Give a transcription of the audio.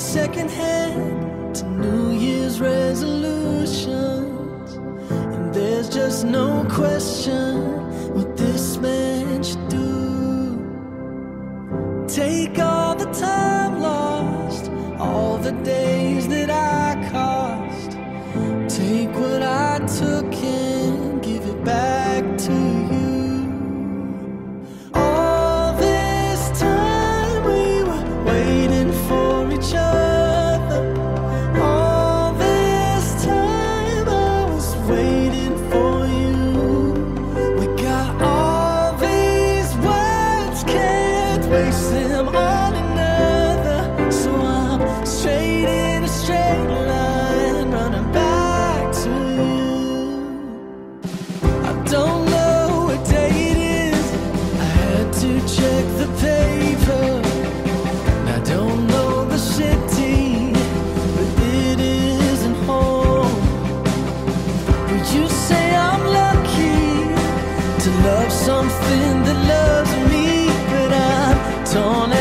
secondhand to New Year's resolutions, and there's just no question what this man should do. Take all the time lost, all the days that I cost, take what I took and give it back to you. Something that loves me, but I'm torn out.